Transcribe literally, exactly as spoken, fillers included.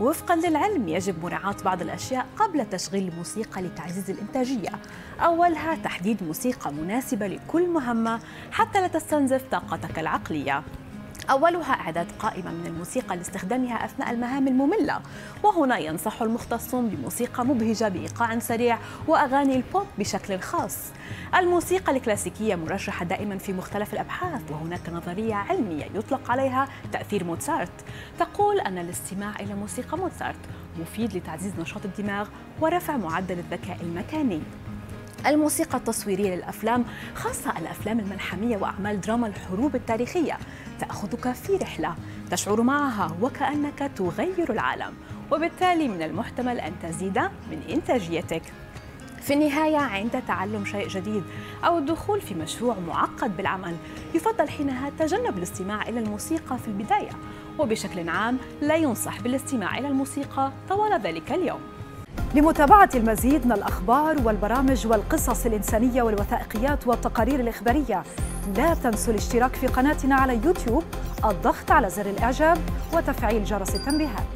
وفقا للعلم يجب مراعاة بعض الأشياء قبل تشغيل الموسيقى لتعزيز الإنتاجية، أولها تحديد موسيقى مناسبة لكل مهمة حتى لا تستنزف طاقتك العقلية. أولها إعداد قائمة من الموسيقى لاستخدامها أثناء المهام المملة، وهنا ينصح المختصون بموسيقى مبهجة بإيقاع سريع وأغاني البوب بشكل خاص. الموسيقى الكلاسيكية مرشحة دائما في مختلف الأبحاث، وهناك نظرية علمية يطلق عليها تأثير موزارت، تقول أن الاستماع إلى موسيقى موزارت مفيد لتعزيز نشاط الدماغ ورفع معدل الذكاء المكاني. الموسيقى التصويرية للأفلام، خاصة الأفلام الملحمية وأعمال دراما الحروب التاريخية، تأخذك في رحلة تشعر معها وكأنك تغير العالم، وبالتالي من المحتمل أن تزيد من إنتاجيتك. في النهاية، عند تعلم شيء جديد أو الدخول في مشروع معقد بالعمل، يفضل حينها تجنب الاستماع إلى الموسيقى في البداية، وبشكل عام لا ينصح بالاستماع إلى الموسيقى طوال ذلك اليوم. لمتابعة المزيد من الأخبار والبرامج والقصص الإنسانية والوثائقيات والتقارير الإخبارية، لا تنسوا الاشتراك في قناتنا على يوتيوب، الضغط على زر الإعجاب وتفعيل جرس التنبيهات.